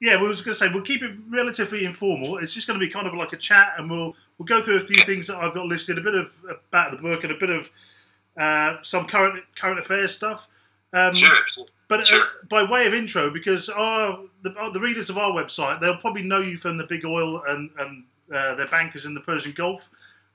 yeah, we was going to say we'll keep it relatively informal. It's just going to be kind of like a chat, and we'll go through a few things that I've got listed, a bit of about the book, and a bit of some current affairs stuff. Sure. By way of intro, because the readers of our website, they'll probably know you from the big oil and their bankers in the Persian Gulf,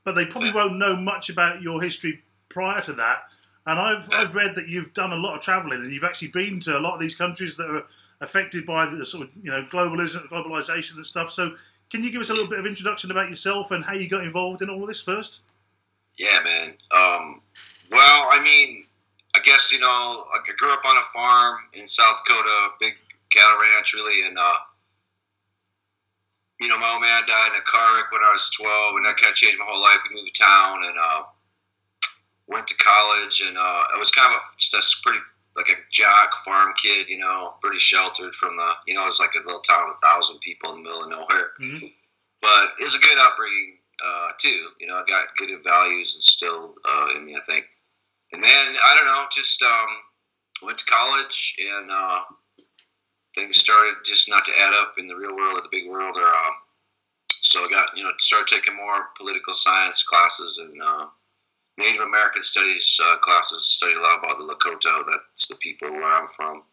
but they probably won't know much about your history prior to that. And I've read that you've done a lot of travelling, and you've actually been to a lot of these countries that are affected by the sort of, you know, globalisation and stuff. So can you give us a little bit of introduction about yourself and how you got involved in all of this first? Yeah, man. Well, I mean, I guess, you know, I grew up on a farm in South Dakota, a big cattle ranch, really. And, you know, my old man died in a car wreck when I was 12, and that kind of changed my whole life. We moved to town and went to college, and I was kind of just a pretty, like a jock farm kid, you know, pretty sheltered from the, you know, it was like a little town of 1,000 people in the middle of nowhere. Mm-hmm. But it was a good upbringing, too. You know, I got good values instilled in me, I think. And then, I don't know, just went to college, and things started just not to add up in the real world or the big world. Or so I got, you know, started taking more political science classes and Native American studies classes. Studied a lot about the Lakota. That's the people where I'm from.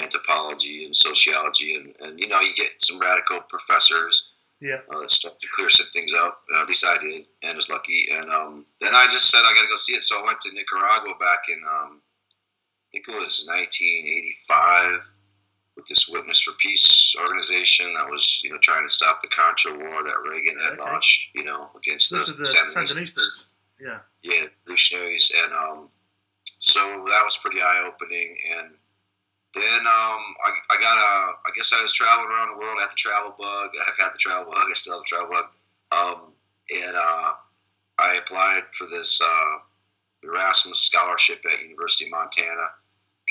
Anthropology and sociology, and you know, you get some radical professors. Yeah, that stuff to clear some things up. At least I did, and was lucky. And then I just said I got to go see it, so I went to Nicaragua back in I think it was 1985 with this Witness for Peace organization that was, you know, trying to stop the Contra War that Reagan had launched, you know, against the Sandinistas. Yeah, yeah, revolutionaries, and so that was pretty eye-opening. And then I got a, I guess I was traveling around the world. I had the travel bug. I've had the travel bug. I still have the travel bug. And I applied for this Erasmus scholarship at University of Montana.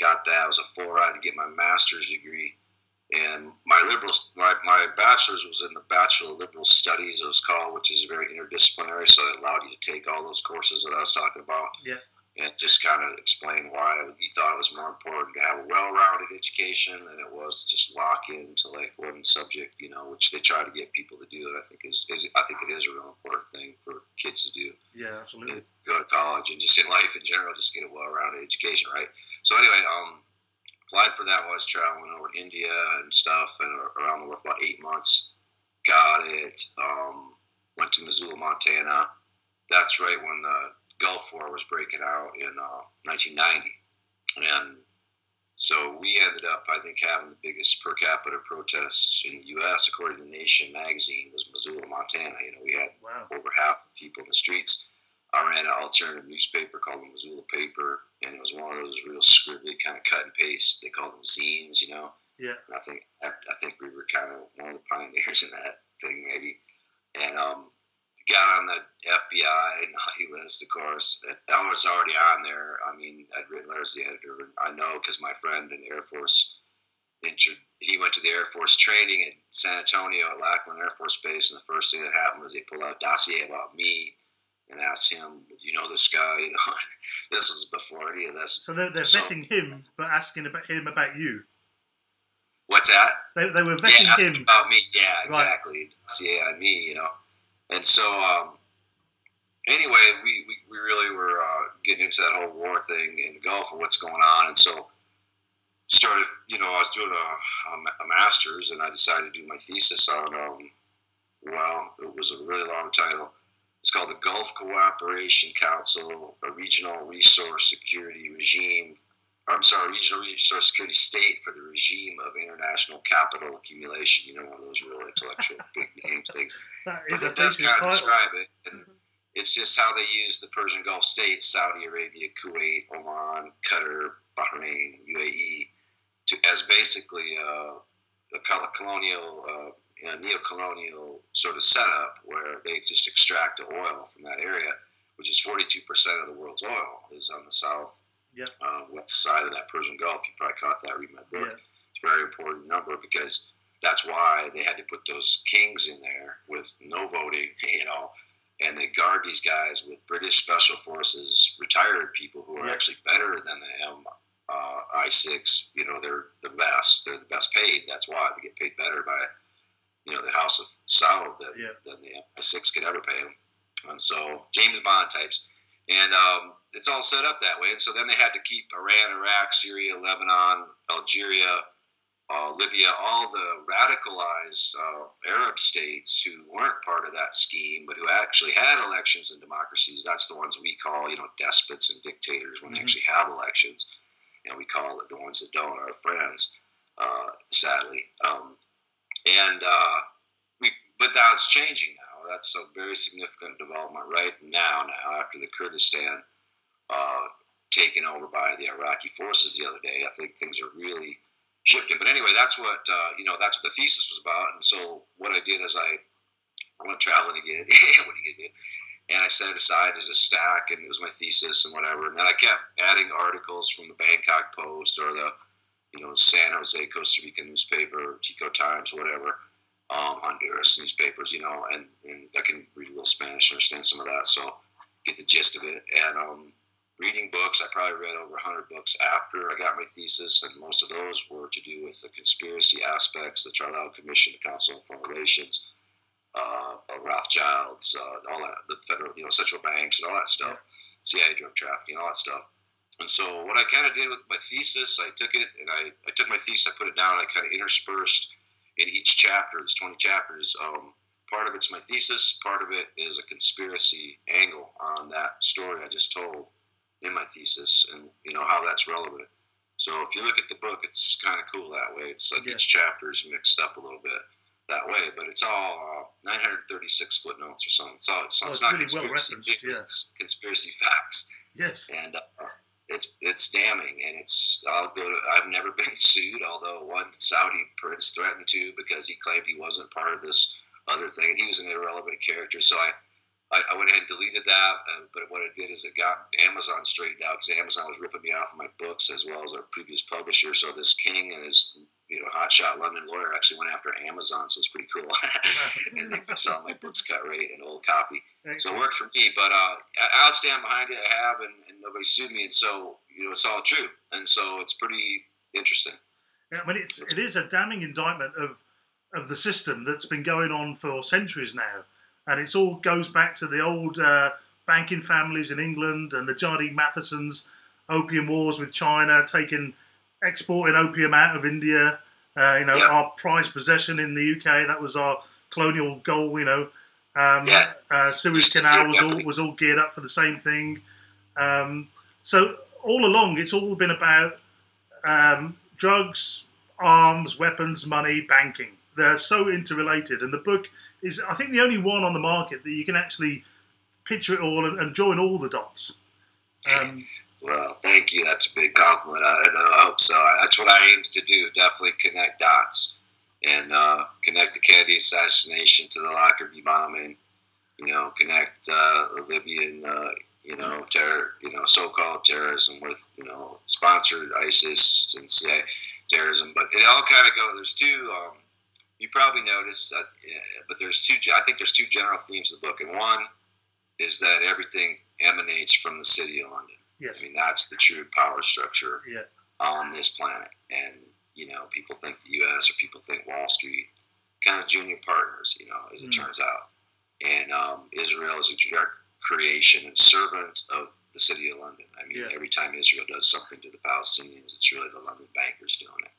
Got that. It was a full ride to get my master's degree. And my my bachelor's was in the Bachelor of Liberal Studies, it was called, which is very interdisciplinary, so it allowed you to take all those courses that I was talking about. Yeah. And just kind of explain why you thought it was more important to have a well-rounded education than it was to just lock into like one subject, you know, which they try to get people to do. And I think it is a real important thing for kids to do. Yeah, absolutely. And go to college and just in life in general, just get a well-rounded education, right? So anyway, applied for that while I was traveling over to India and stuff, and around the world for about 8 months. Got it. Went to Missoula, Montana. That's right when the Gulf War was breaking out in 1990. And so we ended up, I think, having the biggest per capita protests in the U.S. according to Nation magazine was Missoula, Montana. You know, we had over half the people in the streets. I ran an alternative newspaper called the Missoula Paper, and it was one of those real scribbly kind of cut and paste. They called them zines, you know. Yeah. And I think we were kind of one of the pioneers in that thing, maybe. And got on the FBI naughty list, of course. I was already on there. I mean, I'd written letters to the editor. And I know because my friend in the Air Force, he went to the Air Force training in San Antonio at Lackland Air Force Base, and the first thing that happened was they pulled out a dossier about me. And asked him, you know, this guy, you know, this was before any of this. So they're vetting him, but asking about him about you. What's that? They were vetting him. Yeah, asking about me. Yeah, exactly. Right. Yeah, me, you know. And so, anyway, we really were getting into that whole war thing in the Gulf and what's going on. And so started, you know, I was doing a master's, and I decided to do my thesis on, well, it was a really long title. It's called the Gulf Cooperation Council, a regional resource security regime. I'm sorry, regional resource security state for the regime of international capital accumulation. You know, one of those real intellectual big name things. That does kind of describe it. And it's just how they use the Persian Gulf states, Saudi Arabia, Kuwait, Oman, Qatar, Bahrain, UAE, as basically a colonial. In a neo-colonial sort of setup where they just extract the oil from that area, which is 42% of the world's oil is on the south west side of that Persian Gulf. You probably caught that reading my book. Yeah. It's a very important number because that's why they had to put those kings in there with no voting at all. And they guard these guys with British special forces, retired people who are actually better than the I-6, you know, they're the best. They're the best paid. That's why they get paid better by, you know, the House of Saud than the MI6 could ever pay them. And so James Bond types. And it's all set up that way. And so then they had to keep Iran, Iraq, Syria, Lebanon, Algeria, Libya, all the radicalized Arab states who weren't part of that scheme, but who actually had elections and democracies. That's the ones we call, you know, despots and dictators when they actually have elections. And we call it the ones that don't are friends, sadly. But that's changing now. That's a very significant development right now after the Kurdistan taken over by the Iraqi forces the other day. I think things are really shifting. But anyway, that's what that's what the thesis was about. And so what I did is I went traveling again. What do you do? And I set it aside as a stack, and it was my thesis and whatever. And then I kept adding articles from the Bangkok Post or the, you know, San Jose, Costa Rica newspaper, Tico Times, whatever, Honduras newspapers, you know, and I can read a little Spanish, understand some of that, so get the gist of it. And reading books, I probably read over 100 books after I got my thesis, and most of those were to do with the conspiracy aspects, the Charlotte Commission, the Council on Foreign Relations, Rothschilds, all that, the federal, you know, central banks and all that stuff, CIA drug trafficking, all that stuff. And so what I kind of did with my thesis, I took it and I took my thesis, I put it down, and I kind of interspersed in each chapter, there's 20 chapters. Part of it's my thesis, part of it is a conspiracy angle on that story I just told in my thesis and, you know, how that's relevant. So if you look at the book, it's kind of cool that way. It's like each chapter is mixed up a little bit that way, but it's all 936 footnotes or something. So it's not conspiracy theories, it's conspiracy facts. Yes. And it's damning, and it's I've never been sued, although one Saudi prince threatened to because he claimed he wasn't part of this other thing, and he was an irrelevant character. So I went ahead and deleted that, but what it did is it got Amazon straightened out because Amazon was ripping me off of my books as well as our previous publisher. So this king and his, you know, hotshot London lawyer actually went after Amazon, so it's pretty cool. And they saw my books cut rate and old copy. Thank so it worked for me, but I'll stand behind it. I have, and nobody sued me, and so, you know, it's all true. And so it's pretty interesting. Yeah, I mean, it is a damning indictment of the system that's been going on for centuries now. And it all goes back to the old banking families in England and the John D. Matheson's opium wars with China, exporting opium out of India. Our prized possession in the UK, that was our colonial goal, you know. Suez Canal was all geared up for the same thing. So all along, it's all been about drugs, arms, weapons, money, banking. They're so interrelated, and the book is, I think, the only one on the market that you can actually picture it all and join all the dots. Well, thank you. That's a big compliment. I hope so. That's what I aim to do, definitely connect dots and connect the Kennedy assassination to the Lockerbie bombing, you know, connect the Libyan, terror, you know, so-called terrorism with, you know, sponsored ISIS and CIA terrorism. But it all kind of goes, there's two... you probably noticed that, but there's two general themes of the book, and one is that everything emanates from the city of London. Yes. I mean, that's the true power structure on this planet, and, you know, people think the U.S. or people think Wall Street, kind of junior partners, you know, as it turns out, and Israel is a direct creation and servant of the city of London. I mean, every time Israel does something to the Palestinians, it's really the London bankers doing it.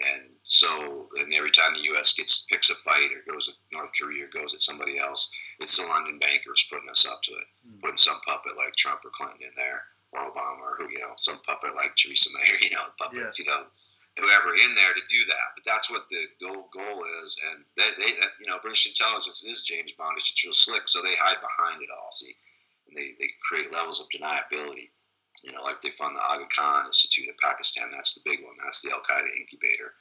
And so, and every time the U.S. picks a fight or goes at North Korea or goes at somebody else, it's the London bankers putting us up to it, putting some puppet like Trump or Clinton in there, or Obama, or who, you know, some puppet like Theresa May, you know, puppets, you know, whoever in there to do that. But that's what the goal is. And they British intelligence is James Bond. It's real slick, so they hide behind it all. See, and they create levels of deniability. You know, like they fund the Aga Khan Institute in Pakistan. That's the big one. That's the Al-Qaeda incubator.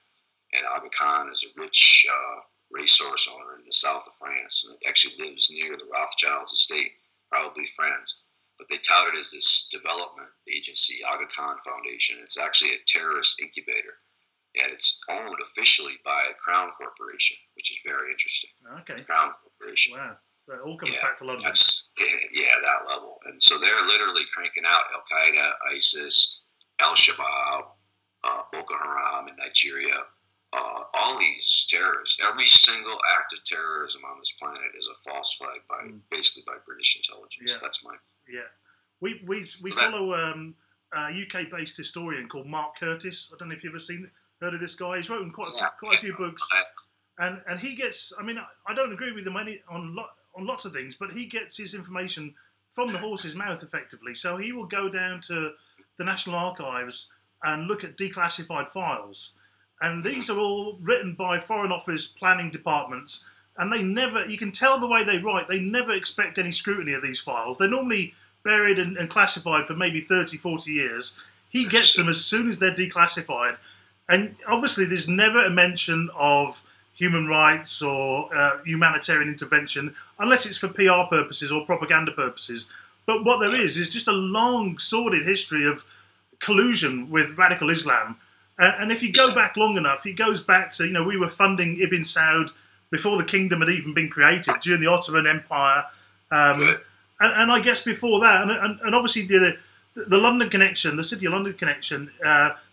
And Aga Khan is a rich resource owner in the south of France. And it actually lives near the Rothschilds estate, probably friends. But they tout it as this development agency, Aga Khan Foundation. It's actually a terrorist incubator. And it's owned officially by Crown Corporation, which is very interesting. Okay. Crown Corporation. Wow. So it all comes back to London. That level. And so they're literally cranking out Al-Qaeda, ISIS, Al-Shabaab, Boko Haram in Nigeria, all these terrorists, every single act of terrorism on this planet is a false flag by basically by British intelligence. Yeah. That's my yeah. We follow a UK-based historian called Mark Curtis. I don't know if you've ever heard of this guy. He's written quite a few books, and he gets. I mean, I don't agree with him on lots of things, but he gets his information from the horse's mouth, effectively. So he will go down to the National Archives and look at declassified files. And these are all written by Foreign Office planning departments, and they never, you can tell the way they write, they never expect any scrutiny of these files. They're normally buried and classified for maybe 30, 40 years. He gets them as soon as they're declassified. And obviously there's never a mention of human rights or humanitarian intervention, unless it's for PR purposes or propaganda purposes. But what there is just a long, sordid history of collusion with radical Islam. And if you go back long enough, it goes back to, you know, we were funding Ibn Saud before the kingdom had even been created, during the Ottoman Empire. And I guess before that, and obviously the London connection, the City of London connection,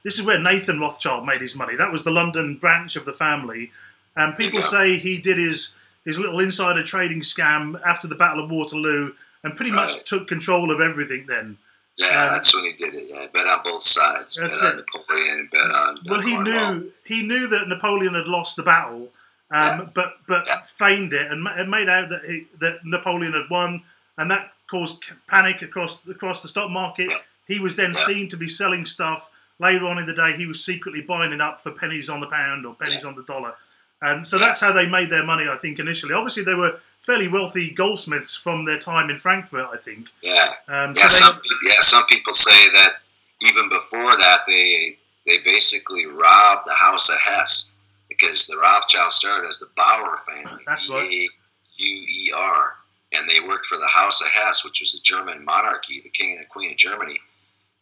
this is where Nathan Rothschild made his money. That was the London branch of the family. And people say he did his little insider trading scam after the Battle of Waterloo and pretty much took control of everything then. Yeah, that's when he did it. Yeah, bet on both sides. Bet on Napoleon and bet on. Well, he knew that Napoleon had lost the battle, but feigned it and made out that that Napoleon had won, and that caused panic across the stock market. Yeah. He was then seen to be selling stuff. Later on in the day, he was secretly buying it up for pennies on the pound or pennies on the dollar, and so that's how they made their money, I think, initially. Obviously, they were fairly wealthy goldsmiths from their time in Frankfurt, I think. Yeah. Some people say that even before that, they basically robbed the House of Hess, because the Rothschild started as the Bauer family. That's right. B-A-U-E-R, and they worked for the House of Hess, which was the German monarchy, the king and the queen of Germany.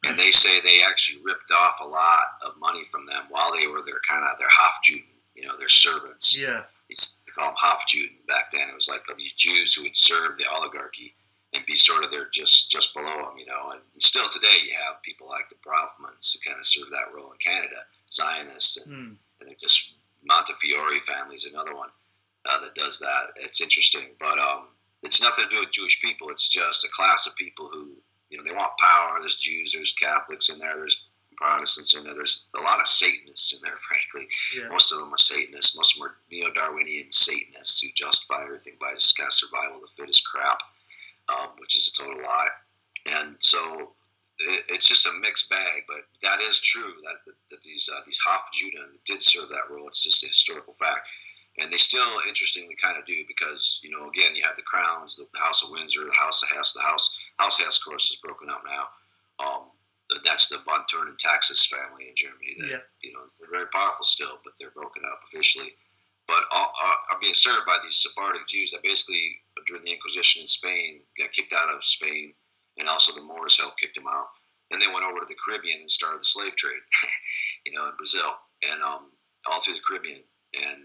And they say they actually ripped off a lot of money from them while they were their Hofjuden, you know, their servants. Yeah. They call them Hofjuden back then. It was like these Jews who would serve the oligarchy and be sort of there just below them, you know. And still today you have people like the Brofmans who kind of serve that role in Canada, Zionists, and they're just Montefiore family's another one that does that. It's interesting, but it's nothing to do with Jewish people. It's just a class of people who, you know, they want power. There's Jews, there's Catholics in there, there's Protestants in there. There's a lot of Satanists in there, frankly. Yeah. Most of them are Satanists. Most of them are neo-Darwinian Satanists who justify everything by this kind of survival of the fittest crap, which is a total lie. And so it's just a mixed bag, but that is true that these Hofjuden did serve that role. It's just a historical fact. And they still, interestingly, kind of do because, you know, again, you have the Crowns, the House of Windsor, the House of Hesse. The House of Hesse, of course, is broken up now. That's the von Thurn and Taxis family in Germany. That you know, they're very powerful still, but they're broken up officially. But all are being served by these Sephardic Jews that basically during the Inquisition in Spain got kicked out of Spain, and also the Moors helped kick them out. Then they went over to the Caribbean and started the slave trade, you know, in Brazil and all through the Caribbean. And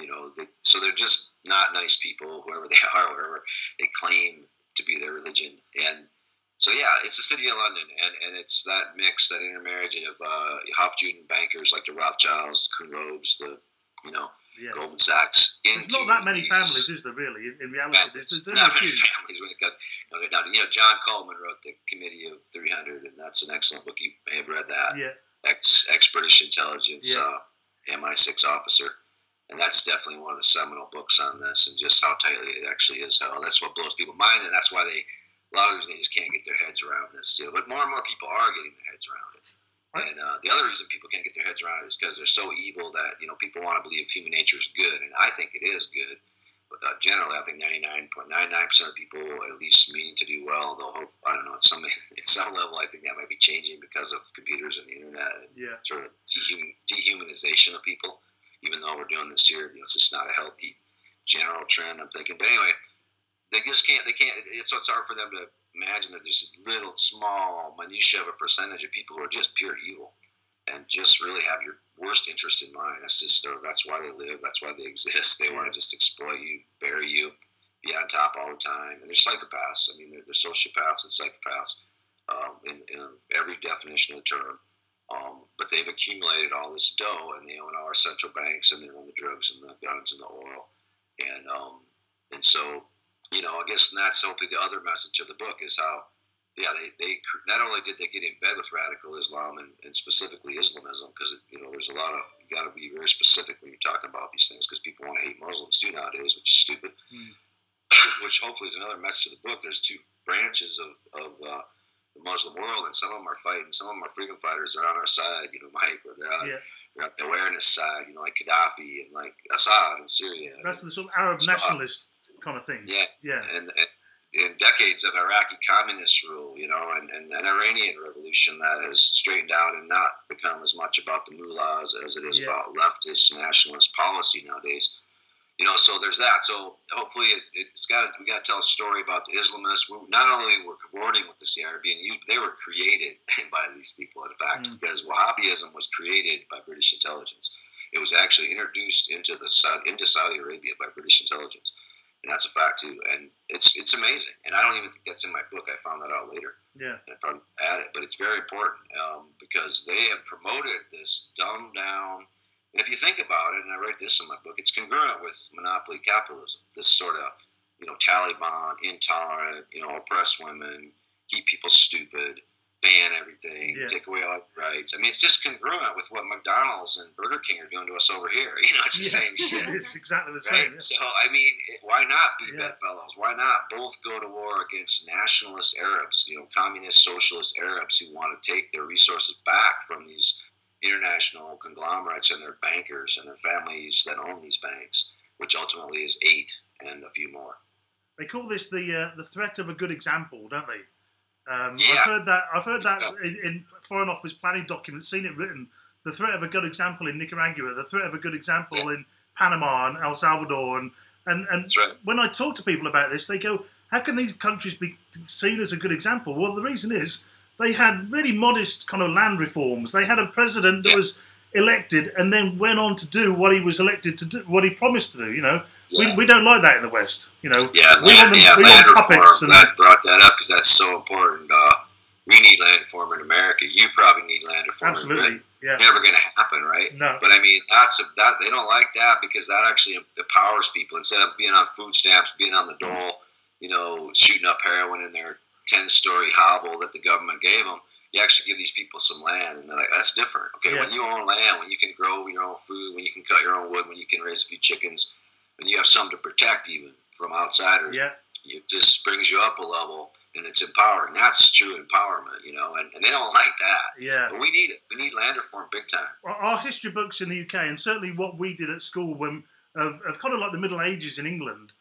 you know, so they're just not nice people, whoever they are, wherever they claim to be their religion. And so yeah, it's the City of London, and it's that mix, that intermarriage of Hofjuden bankers like the Rothschilds, Kuhnrobes, Goldman Sachs. There's not that many families, is there really? In reality, there's not many families when it comes down to, you know, John Coleman wrote the Committee of 300, and that's an excellent book. You may have read that. Yeah. Ex-British intelligence, MI6 officer. And that's definitely one of the seminal books on this, and just how tightly it actually is. That's what blows people's mind, and that's why a lot of reasons they just can't get their heads around this, you know, but more and more people are getting their heads around it. Right. And the other reason people can't get their heads around it is because they're so evil that, you know, people want to believe human nature is good, and I think it is good. But generally, I think 99.99% of people, at least meaning to do well, they'll hope, I don't know, at some level, I think that might be changing because of computers and the internet and sort of dehumanization of people, even though we're doing this here. You know, it's just not a healthy general trend, I'm thinking. But anyway, they just can't, it's what's hard for them to imagine that there's this little, small, minutia of a percentage of people who are just pure evil and just really have your worst interest in mind. That's just, that's why they live, that's why they exist. They want to just exploit you, bury you, be on top all the time. And they're psychopaths. I mean, they're sociopaths and psychopaths in every definition of the term. But they've accumulated all this dough, and they own all our central banks, and they own the drugs and the guns and the oil. And so, you know, I guess that's hopefully the other message of the book is how, yeah, they not only did they get in bed with radical Islam and specifically Islamism, because, you know, there's a lot of, you got to be very specific when you're talking about these things, because people want to hate Muslims too nowadays, which is stupid, which hopefully is another message of the book. There's two branches of the Muslim world, and some of them are fighting, some of them are freedom fighters. They're on our side, you know, Mike, or they're on, they're on the awareness side, you know, like Gaddafi and like Assad in Syria. That's the sort of Arab nationalist kind of thing. Yeah. Yeah. And decades of Iraqi communist rule, you know, and an Iranian revolution that has straightened out and not become as much about the mullahs as it is about leftist nationalist policy nowadays. You know, so there's that. So hopefully we got to tell a story about the Islamists. We not only were cavorting with the CRB, they were created by these people, in fact, because Wahhabism was created by British intelligence. It was actually introduced into Saudi Arabia by British intelligence. And that's a fact too, and it's amazing. And I don't even think that's in my book. I found that out later. Yeah, and I probably add it, but it's very important because they have promoted this dumbed down. And if you think about it, and I write this in my book, it's congruent with monopoly capitalism. This sort of, you know, Taliban, intolerant, you know, oppress women, keep people stupid, ban everything, take away all rights. I mean, it's just congruent with what McDonald's and Burger King are doing to us over here. You know, it's the same shit. It's exactly the same. Yeah. So, I mean, why not be bedfellows? Why not both go to war against nationalist Arabs, you know, communist, socialist Arabs who want to take their resources back from these international conglomerates and their bankers and their families that own these banks, which ultimately is 8 and a few more. They call this the threat of a good example, don't they? I've heard that. I've heard that in Foreign Office planning documents, seen it written. The threat of a good example in Nicaragua, the threat of a good example in Panama and El Salvador, and when I talk to people about this, they go, "How can these countries be seen as a good example?" Well, the reason is they had really modest kind of land reforms. They had a president that was elected and then went on to do what he was elected to do, what he promised to do. You know, we don't like that in the West. You know, we want puppets. And I brought that up because that's so important. We need land reform in America. You probably need land reform. Absolutely, yeah. Never going to happen, right? No. But I mean, that they don't like that because that actually empowers people. Instead of being on food stamps, being on the dole, you know, shooting up heroin in their 10-story hovel that the government gave them. You actually give these people some land, and they're like, that's different. Okay, when you own land, when you can grow your own food, when you can cut your own wood, when you can raise a few chickens, and you have something to protect even from outsiders, it just brings you up a level, and it's empowering. That's true empowerment, you know, and they don't like that. Yeah. But we need it. We need land reform big time. Our history books in the UK, and certainly what we did at school when, of kind of like the Middle Ages in England,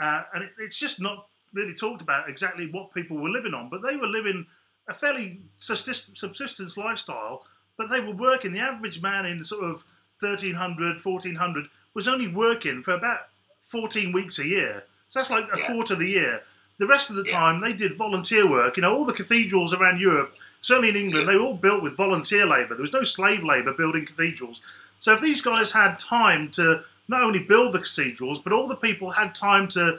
and it's just not really talked about exactly what people were living on, but they were living a fairly subsistence lifestyle, but they were working. The average man in sort of 1300, 1400 was only working for about 14 weeks a year. So that's like a quarter of the year. The rest of the time, they did volunteer work. You know, all the cathedrals around Europe, certainly in England, they were all built with volunteer labour. There was no slave labour building cathedrals. So if these guys had time to not only build the cathedrals, but all the people had time to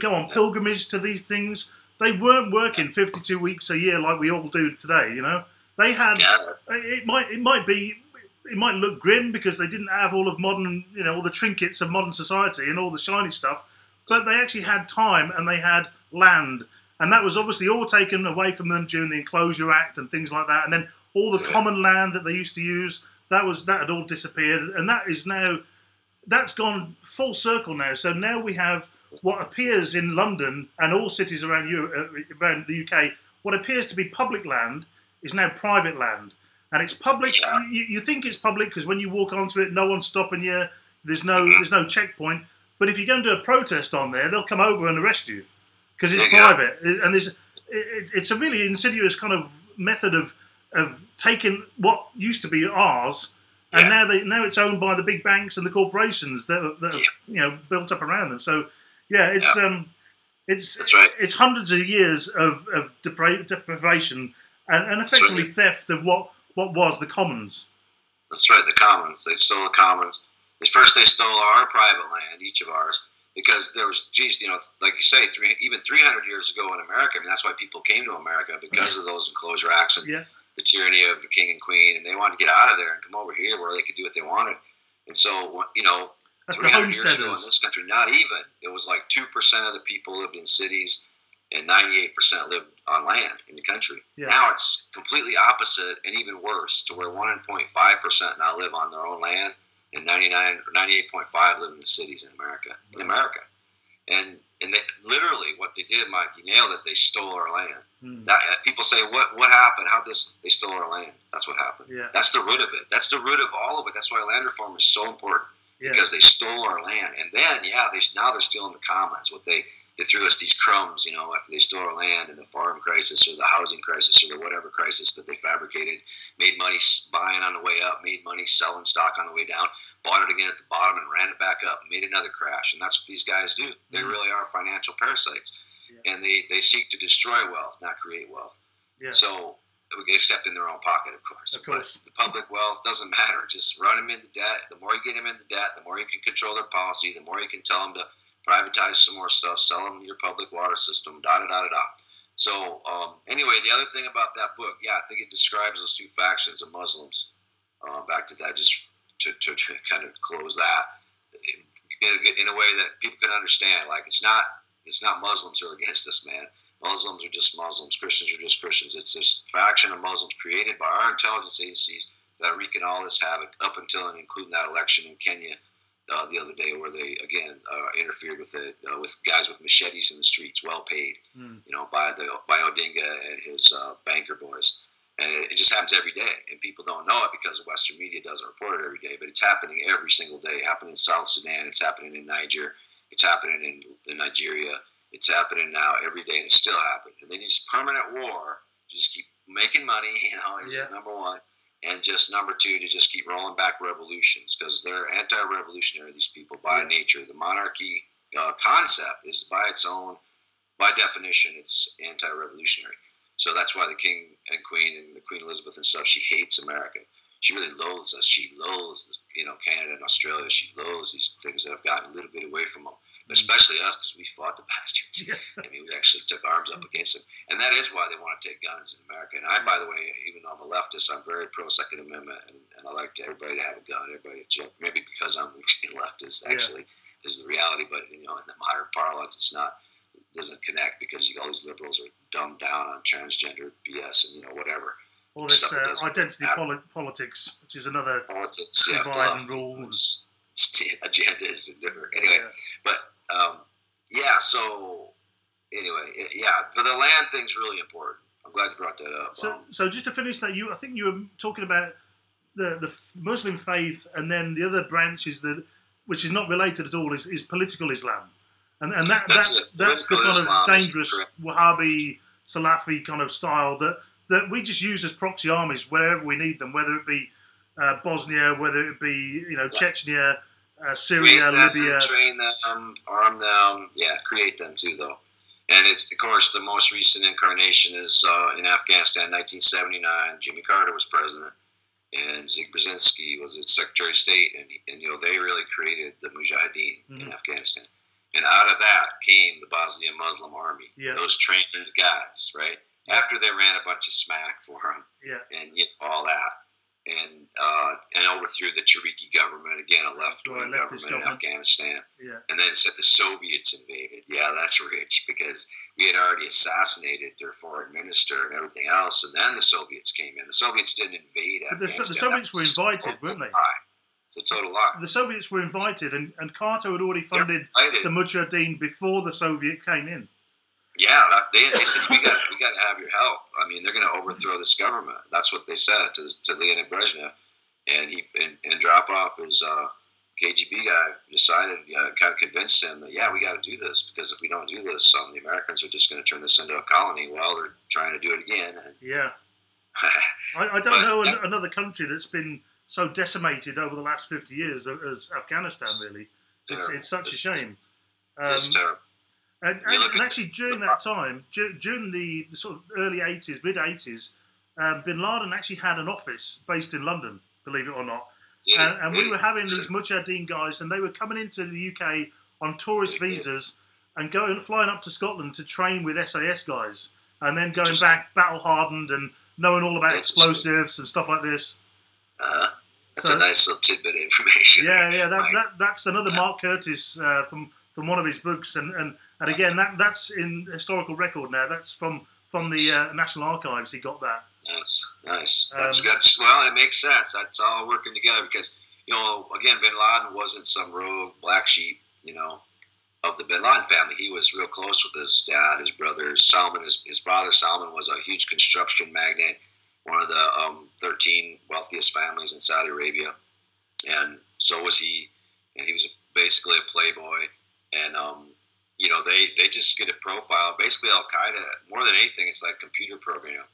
go on pilgrimage to these things. They weren't working 52 weeks a year like we all do today, you know. They had it might look grim because they didn't have all of modern, you know, all the trinkets of modern society and all the shiny stuff, but they actually had time and they had land, and that was obviously all taken away from them during the Enclosure Act and things like that, and then all the common land that they used to use that had all disappeared, and that is now that's gone full circle now. So now we have what appears in London and all cities around Europe, around the UK, what appears to be public land is now private land. And it's public. You think it's public because when you walk onto it, no one's stopping you. There's no checkpoint. But if you go and do a protest on there, they'll come over and arrest you because it's private. And it's a really insidious kind of method of taking what used to be ours, and now it's owned by the big banks and the corporations that are, you know, built up around them. So. Yeah, it's hundreds of years of deprivation and effectively theft of what was the commons. That's right, the commons. They stole the commons. First, they stole our private land, each of ours, because there was, geez, you know, like you say, even 300 years ago in America. I mean, that's why people came to America because of those Enclosure Acts. And the tyranny of the king and queen, and they wanted to get out of there and come over here where they could do what they wanted. And so, you know, 300 years ago in this country, not even, it was like 2% of the people lived in cities and 98% lived on land in the country. Yeah. Now it's completely opposite and even worse, to where 1.5% now live on their own land and 98.5 live in the cities in America. Right. In America. And they, literally what they did, Mike, you nailed it, they stole our land. That, people say, what happened? How'd this? They stole our land. That's what happened. Yeah. That's the root of it. That's the root of all of it. That's why land reform is so important, because they stole our land. And then, now they're stealing the commons. What they threw us these crumbs, you know, after they stole our land and the farm crisis or the housing crisis or the whatever crisis that they fabricated, made money buying on the way up, made money selling stock on the way down, bought it again at the bottom and ran it back up, made another crash. And that's what these guys do. They really are financial parasites. Yeah. And they seek to destroy wealth, not create wealth. Yeah. So, except in their own pocket, of course. Of course. But the public wealth doesn't matter. Just run them into debt. The more you get them into debt, the more you can control their policy, the more you can tell them to privatize some more stuff, sell them your public water system, da-da-da-da-da. So, anyway, the other thing about that book, I think it describes those two factions of Muslims. Back to that, just to kind of close that in a way that people can understand. Like, it's not Muslims who are against this, man. Muslims are just Muslims. Christians are just Christians. It's this faction of Muslims created by our intelligence agencies that are wreaking all this havoc up until and including that election in Kenya the other day, where they, again, interfered with it, with guys with machetes in the streets, well paid, you know, by Odinga and his banker boys. And it just happens every day. And people don't know it because the Western media doesn't report it every day, but it's happening every single day. It happened in South Sudan. It's happening in Niger. It's happening in Nigeria. It's happening now every day, and it's still happening. And then just permanent war, just keep making money, you know, is number one. And just number two, to just keep rolling back revolutions, because they're anti-revolutionary, these people, by nature. The monarchy concept is by definition, it's anti-revolutionary. So that's why the king and queen and the Queen Elizabeth and stuff, she hates America. She really loathes us. She loathes, you know, Canada and Australia. She loathes these things that have gotten a little bit away from them, especially us, because we fought the bastards. I mean, we actually took arms up against them. And that is why they want to take guns in America. And I, by the way, even though I'm a leftist, I'm very pro-Second Amendment, and I like everybody to have a gun. Maybe because I'm a leftist, actually, is the reality. But, you know, in the modern parlance, it's not. Doesn't connect, because all these liberals are dumbed down on transgender BS and, you know, whatever. All this identity politics, which is another politics, divide and rules agendas and different. Anyway, but So anyway, but the land thing's really important. I'm glad you brought that up. So, so just to finish that, I think you were talking about the Muslim faith, and then the other branch is which is not related at all, is political Islam. And that's the kind of dangerous Wahhabi, Salafi kind of style that we just use as proxy armies wherever we need them, whether it be Bosnia, whether it be, you know, Chechnya, Syria, Libya. Train them, arm them, create them too, though. And it's, of course, the most recent incarnation is in Afghanistan, 1979. Jimmy Carter was president, and Zig Brzezinski was its Secretary of State, and you know, they really created the Mujahideen in Afghanistan. And out of that came the Bosnian Muslim Army, those trained guys, right? After they ran a bunch of smack for them and all that. And overthrew the Cherkessi government, again, a left-wing government in Afghanistan. Yeah. And then said the Soviets invaded. Yeah, that's rich, because we had already assassinated their foreign minister and everything else. And then the Soviets came in. The Soviets didn't invade Afghanistan. The Soviets were invited, weren't they? It's a total lie. The Soviets were invited, and Carter had already funded the Mujahideen before the Soviet came in. Yeah, they said, we got to have your help. I mean, they're going to overthrow this government. That's what they said to Leonid Brezhnev. And drop off his KGB guy decided, kind of convinced him that, we got to do this, because if we don't do this, the Americans are just going to turn this into a colony while they're trying to do it again. I don't know another country that's been so decimated over the last 50 years as Afghanistan, really. It's such a shame. It's terrible. And actually, during that time, during the sort of early 80s, mid-80s, Bin Laden actually had an office based in London, believe it or not. And we were having these Mujahideen guys, and they were coming into the UK on tourist visas and flying up to Scotland to train with SAS guys, and then going back battle-hardened and knowing all about explosives and stuff like this. That's a nice little tidbit of information. Yeah, yeah, that's another Mark Curtis from one of his books, and again that's in historical record now. That's from the National Archives. He got that. Nice, nice. That's well, it makes sense. That's all working together because you know again, Bin Laden wasn't some rogue black sheep, you know, of the Bin Laden family. He was real close with his dad, his brothers. Salman, his father Salman was a huge construction magnate, one of the 13 wealthiest families in Saudi Arabia, and so was he. And he was basically a playboy. And you know, they just get a profile. Basically, Al Qaeda, more than anything, it's like a computer program,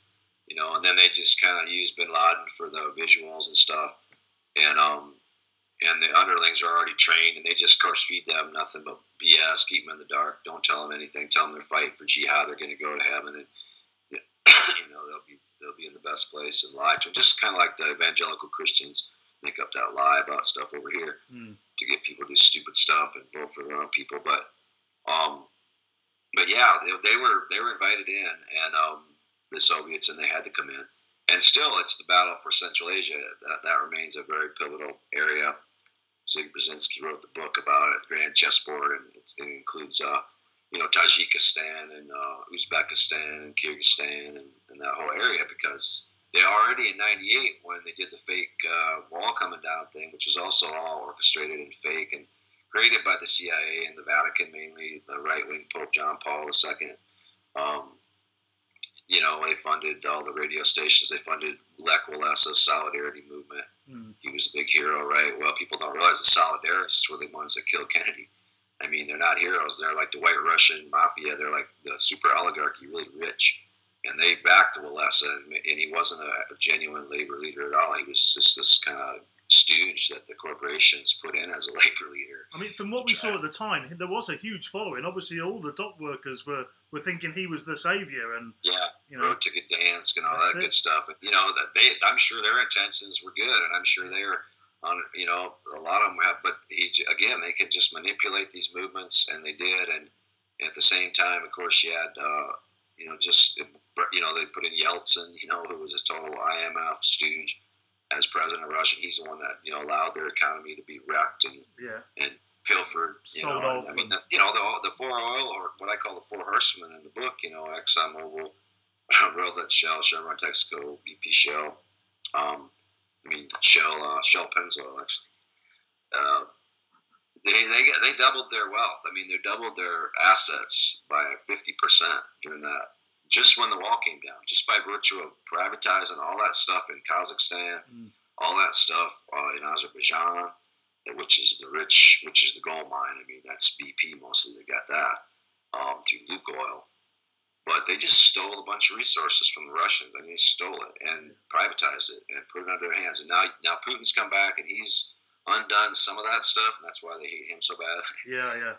you know. And then they just kind of use Bin Laden for the visuals and stuff. And the underlings are already trained, and they just, of course, feed them nothing but BS. Keep them in the dark. Don't tell them anything. Tell them they're fighting for jihad. They're going to go to heaven, and you know they'll be in the best place, and lie to them. Just kind of like the evangelical Christians make up that lie about stuff over here to get people to do stupid stuff and vote for their own people. But yeah, they were invited in, and the Soviets, and they had to come in. And still, it's the battle for Central Asia that remains a very pivotal area. Zig Brzezinski wrote the book about it, Grand Chessboard, and it includes, you know, Tajikistan and Uzbekistan and Kyrgyzstan and that whole area, because they already in '98 when they did the fake wall coming down thing, which was also all orchestrated and fake and created by the CIA and the Vatican, mainly the right-wing Pope John Paul II. You know, they funded all the radio stations. They funded Lech Wałęsa's Solidarity movement. He was a big hero, right? Well, people don't realize the Solidarists were the ones that killed Kennedy. I mean, they're not heroes. They're like the White Russian mafia. They're like the super oligarchy, really rich. And they backed Wałęsa, and he wasn't a genuine labor leader at all. He was just this kind of stooge that the corporations put in as a labor leader. I mean, from what we saw at the time, there was a huge following. Obviously, all the dock workers were thinking he was the savior, and yeah, you know, Road to Gdansk and all that good stuff. And, you know, that I'm sure their intentions were good, and I'm sure they were on. You know, a lot of them have, but he again, they could just manipulate these movements, and they did. And at the same time, of course, you had you know, just you know, they put in Yeltsin, you know, who was a total IMF stooge. As president of Russia, he's the one that, you know, allowed their economy to be wrecked and pilfered. You know, and, I mean, that, you know, the four oil, or what I call the four horsemen in the book, you know, ExxonMobil, Royal Dutch Shell, Chevron, Texaco, BP Shell, I mean, Shell Pennzoil, actually. They doubled their wealth. I mean, they doubled their assets by 50% during that. Just when the wall came down, just by virtue of privatizing all that stuff in Kazakhstan, all that stuff in Azerbaijan, which is the rich, which is the gold mine. I mean, that's BP mostly that got that through Lukoil. But they just stole a bunch of resources from the Russians. I mean, they stole it and privatized it and put it under their hands. And now Putin's come back and he's undone some of that stuff, and that's why they hate him so bad. Yeah, yeah.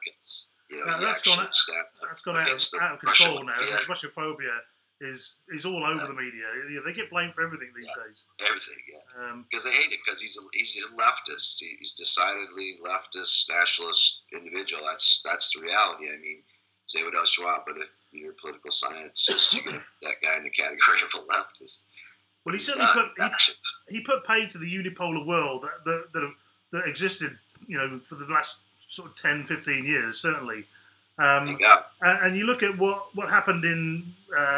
You know, that's gone out of control now. Yeah. Russophobia is all over the media. You know, they get blamed for everything these days. Everything, yeah. Because they hate him because he's a leftist. He's decidedly leftist, nationalist individual. That's the reality. I mean, say what else you want, but if you're a political scientist, you get that guy in the category of a leftist. Well, he put paid to the unipolar world that existed, you know, for the last sort of 10, 15 years, certainly. And you look at what happened in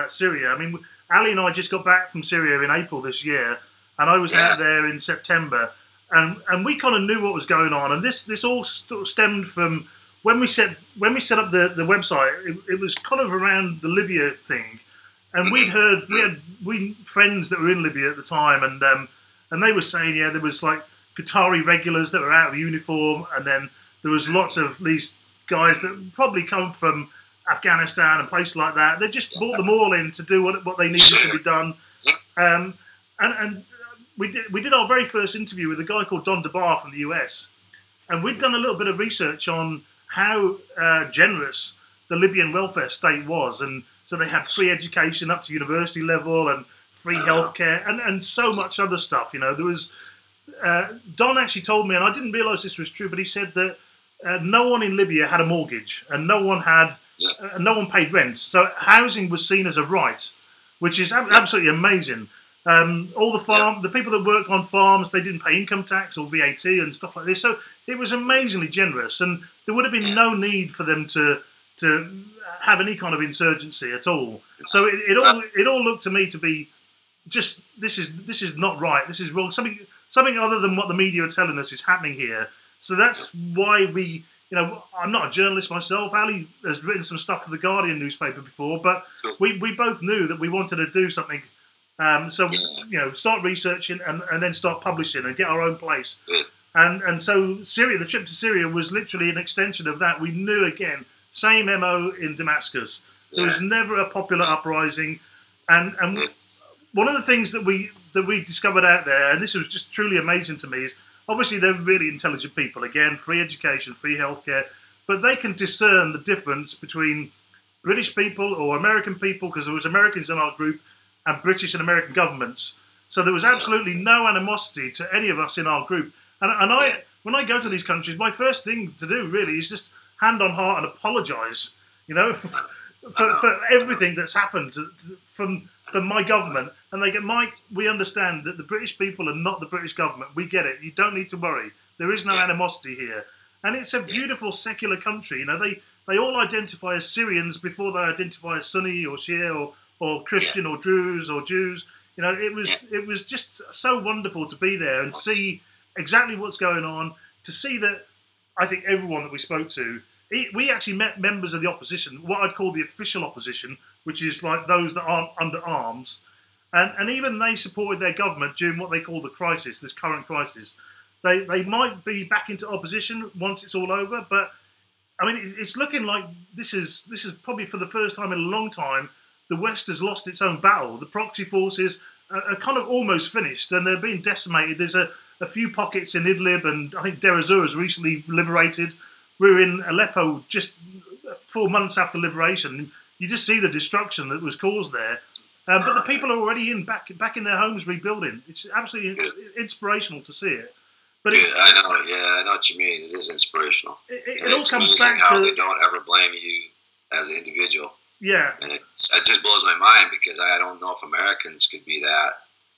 Syria. I mean, Ali and I just got back from Syria in April this year, and I was out there in September, and we kind of knew what was going on. And this all stemmed from when we set up the website. It was kind of around the Libya thing, and we had friends that were in Libya at the time, and they were saying there was like Qatari regulars that were out of uniform, and then there was lots of these guys that probably come from Afghanistan and places like that. They just brought them all in to do what they needed to be done. And we did our very first interview with a guy called Don DeBar from the US. And we'd done a little bit of research on how generous the Libyan welfare state was. And so they had free education up to university level and free healthcare and so much other stuff. You know, there was Don actually told me, and I didn't realize this was true, but he said that no one in Libya had a mortgage, and no one paid rent. So housing was seen as a right, which is absolutely amazing. All the farm, the people that worked on farms, they didn't pay income tax or VAT and stuff like this. So it was amazingly generous, and there would have been no need for them to have any kind of insurgency at all. So it all looked to me to be just this is not right. This is wrong. Something other than what the media are telling us is happening here. So that's why we. You know, I'm not a journalist myself. Ali has written some stuff for the Guardian newspaper before, but we both knew that we wanted to do something. So, you know, start researching and then start publishing and get our own place. And so Syria, the trip to Syria was literally an extension of that. We knew, again, same MO in Damascus. There was never a popular uprising. And one of the things that we discovered out there, and this was just truly amazing to me, is obviously, they're really intelligent people. Again, free education, free healthcare. But they can discern the difference between British people or American people, because there was Americans in our group, and British and American governments. So there was absolutely no animosity to any of us in our group. And I, when I go to these countries, my first thing to do, really, is just hand on heart and apologise, you know, for everything that's happened from my government. And they go, Mike, we understand that the British people are not the British government. We get it. You don't need to worry. There is no animosity here. And it's a beautiful secular country. You know, they all identify as Syrians before they identify as Sunni or Shia or Christian or Druze or Jews. You know, it was just so wonderful to be there and see exactly what's going on, to see that I think everyone that we spoke to, we actually met members of the opposition, what I'd call the official opposition, which is like those that aren't under arms. And even they supported their government during what they call the crisis, this current crisis. They might be back into opposition once it's all over, but, I mean, it's looking like this is probably for the first time in a long time the West has lost its own battle. The proxy forces are kind of almost finished, and they're being decimated. There's a few pockets in Idlib, and I think Deir ez-Zor was recently liberated. We were in Aleppo just 4 months after liberation. You just see the destruction that was caused there. But the people are already back in their homes rebuilding. It's absolutely inspirational to see it. But I know what you mean. It is inspirational. It all comes back how they don't ever blame you as an individual. Yeah. And it just blows my mind, because I don't know if Americans could be that,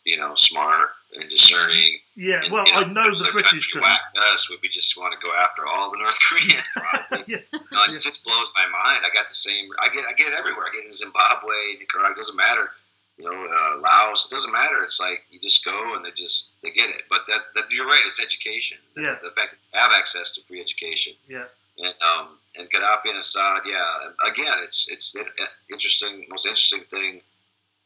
you know, smart and discerning. Yeah, and, well, you know, I know the British couldn't. Whacked us, would we just want to go after all the North Koreans, probably. No, it just blows my mind. I got the same, I get it everywhere. I get it in Zimbabwe, Nicaragua, it doesn't matter. You know, Laos, it doesn't matter. It's like, you just go and they get it. But that you're right, it's education. The fact that they have access to free education. Yeah. And Gaddafi and Assad, again, it's the interesting, most interesting thing.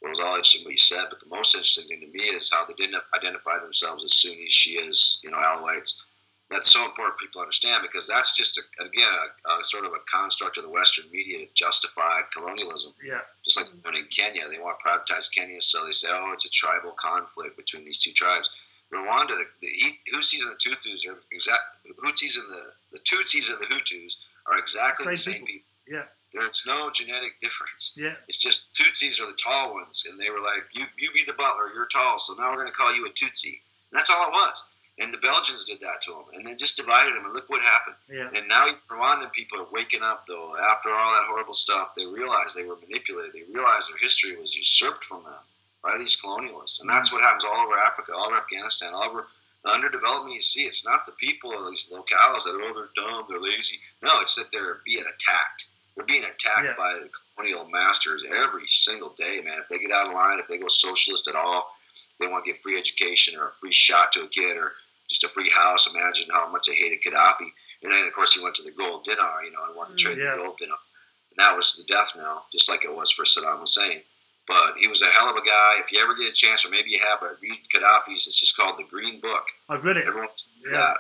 It was all interesting what you said, but the most interesting thing to me is how they didn't identify themselves as Sunnis, Shias, you know, Alawites. That's so important for people to understand, because that's just, again, a sort of a construct of the Western media to justify colonialism. Yeah. Just like they're doing in Kenya. They want to privatize Kenya, so they say, oh, it's a tribal conflict between these two tribes. Rwanda, the Hutus and the Tutsis are exactly, the Tutsis and the Hutus are exactly the same people. Yeah. There's no genetic difference. Yeah. It's just Tutsis are the tall ones, and they were like, you be the butler, you're tall, so now we're going to call you a Tutsi. And that's all it was. And the Belgians did that to them, and they just divided them, and look what happened. Yeah. And now Rwandan people are waking up, though. After all that horrible stuff, they realized they were manipulated. They realized their history was usurped from them by these colonialists. And that's what happens all over Africa, all over Afghanistan, all over the underdevelopment. You see, it's not the people of these locales that are, oh, they're dumb, they're lazy. No, it's that they're being attacked. They're being attacked by the colonial masters every single day, man. If they get out of line, if they go socialist at all, if they want to get free education or a free shot to a kid or just a free house, imagine how much they hated Gaddafi. And then, of course, he went to the gold dinar, you know, and wanted to trade the gold dinar. And that was the death knell, just like it was for Saddam Hussein. But he was a hell of a guy. If you ever get a chance, or maybe you have, but read Gaddafi's. It's just called The Green Book. I've read it. Everyone's,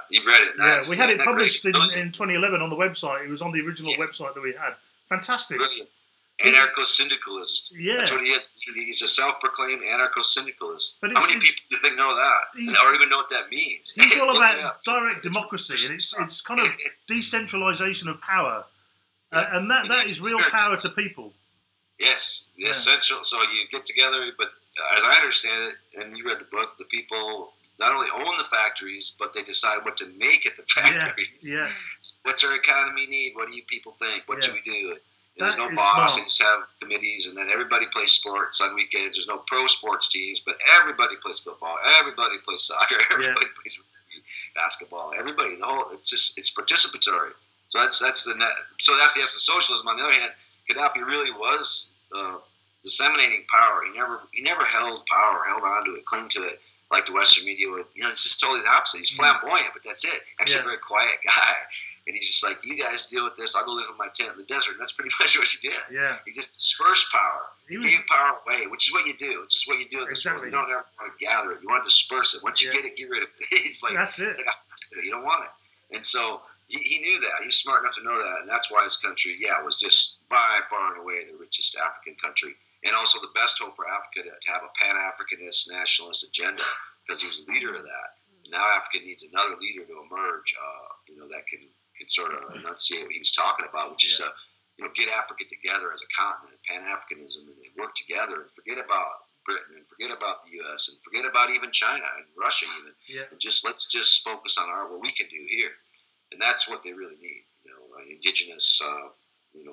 you've read it. Yeah, we had it published in 2011 on the website. It was on the original website that we had. Fantastic. Brilliant. Anarcho-syndicalist. Yeah. That's what he is. He's a self-proclaimed anarcho-syndicalist. How many people do you think know that? Or even know what that means? He's all about direct democracy, and it's kind of decentralization of power. And that is real power to people. Yes, essential. So you get together, but as I understand it, and you read the book, the people not only own the factories, but they decide what to make at the factories. Yeah. What's our economy need? What do you people think? What should we do? There's no boss except committees, and then everybody plays sports on weekends. There's no pro sports teams, but everybody plays football. Everybody plays soccer. Everybody plays basketball. Everybody, the whole, it's just, it's participatory. So that's the essence of socialism. On the other hand, Gaddafi really was disseminating power. He never held power, held on to it, clung to it like the Western media would. You know, it's just totally the opposite. He's flamboyant, but that's it. Actually, a very quiet guy. And he's just like, you guys deal with this. I'll go live in my tent in the desert. And that's pretty much what he did. Yeah. He just dispersed power. Gave power away, which is what you do. It's just what you do in this world. You don't ever want to gather it. You want to disperse it. Once you get it, get rid of it. It's like, that's it. It's like, you don't want it. And so he knew that. He was smart enough to know that. And that's why his country, was just by far and away the richest African country. And also the best hope for Africa to have a Pan-Africanist nationalist agenda, because he was a leader of that. Now Africa needs another leader to emerge, that can sort of enunciate what he was talking about, which is to get Africa together as a continent, Pan-Africanism, and they work together and forget about Britain and forget about the U.S. and forget about even China and Russia even. Yeah. And just let's just focus on what we can do here. And that's what they really need, an indigenous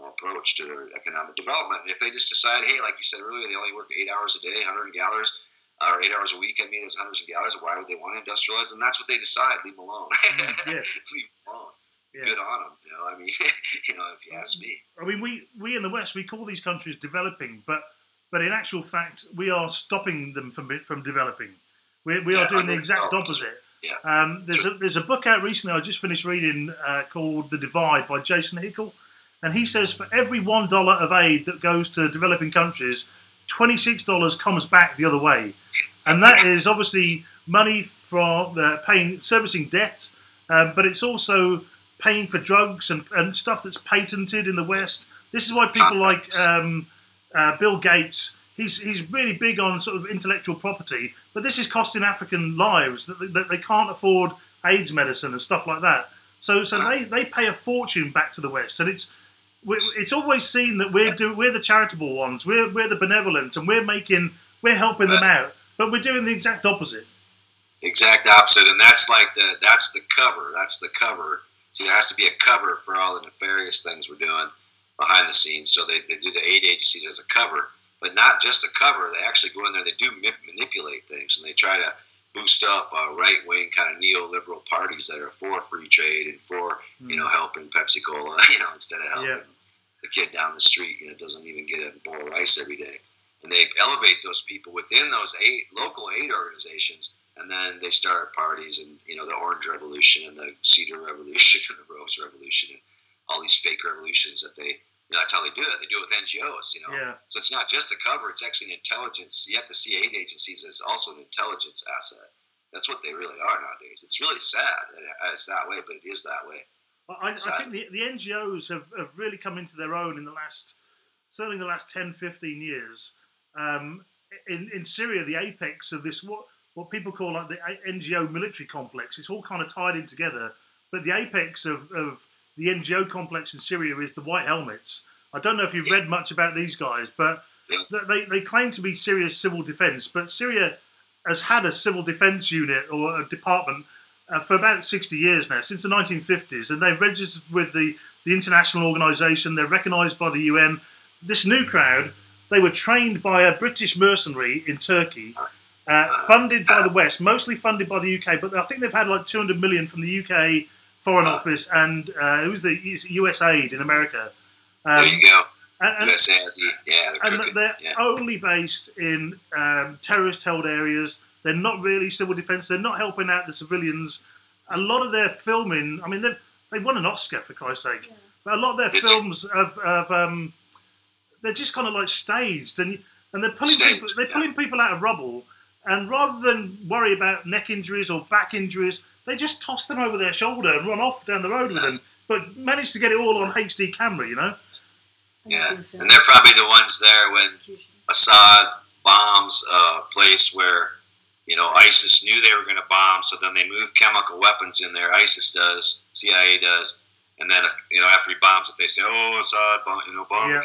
approach to their economic development. And if they just decide, hey, like you said earlier, they only work 8 hours a day, 100 hours. Or 8 hours a week, it's hundreds of hours. Why would they want to industrialize? And that's what they decide. Leave them alone. Leave them alone. Yeah. Good on them. If you ask me. I mean, we in the West, we call these countries developing, but in actual fact, we are stopping them from developing. We are doing the exact opposite. Yeah. There's a book out recently I just finished reading called The Divide by Jason Hickel, and he says for every $1 of aid that goes to developing countries, $26 comes back the other way, and that is obviously money for servicing debt, but it's also paying for drugs and stuff that's patented in the West. This is why people like Bill Gates, he's really big on sort of intellectual property, but this is costing African lives, that they can't afford AIDS medicine and stuff like that. So they pay a fortune back to the West, and it's always seen that we're the charitable ones, we're the benevolent, and we're helping them out, but we're doing the exact opposite. And that's like the cover. So there has to be a cover for all the nefarious things we're doing behind the scenes. So they do the aid agencies as a cover, but not just a cover. They actually go in there. They do manipulate things, and they try to boost up right-wing kind of neoliberal parties that are for free trade and for, helping Pepsi-Cola, instead of helping the kid down the street, doesn't even get a bowl of rice every day. And they elevate those people within those local aid organizations, and then they start parties and, the Orange Revolution and the Cedar Revolution and the Rose Revolution and all these fake revolutions that they, that's how they do it. They do it with NGOs, Yeah. So it's not just a cover. It's actually an intelligence. You have to see aid agencies as also an intelligence asset. That's what they really are nowadays. It's really sad that it's that way, but it is that way. I think the NGOs have really come into their own in the last, certainly in the last 10, 15 years. In Syria, the apex of this, what people call like the NGO military complex, it's all kind of tied in together, but the apex of the NGO complex in Syria is the White Helmets. I don't know if you've read much about these guys, but they claim to be Syria's civil defence, but Syria has had a civil defence unit or a department for about 60 years now, since the 1950s, and they've registered with the international organisation, they're recognised by the UN. This new crowd, they were trained by a British mercenary in Turkey, funded by the West, mostly funded by the UK, but I think they've had like 200 million from the UK Foreign Office and USAID in America. There you go. And USAID, they're only based in terrorist-held areas. They're not really civil defence. They're not helping out the civilians. A lot of their filming, I mean, they won an Oscar, for Christ's sake. Yeah. But a lot of their films they're just kind of like staged, and they're pulling people out of rubble. And rather than worry about neck injuries or back injuries, they just toss them over their shoulder and run off down the road with them, but managed to get it all on HD camera, Yeah, and they're probably the ones there when Assad bombs a place where, ISIS knew they were going to bomb, so then they move chemical weapons in there. ISIS does, CIA does, and then, after he bombs it, they say, oh, Assad bombed,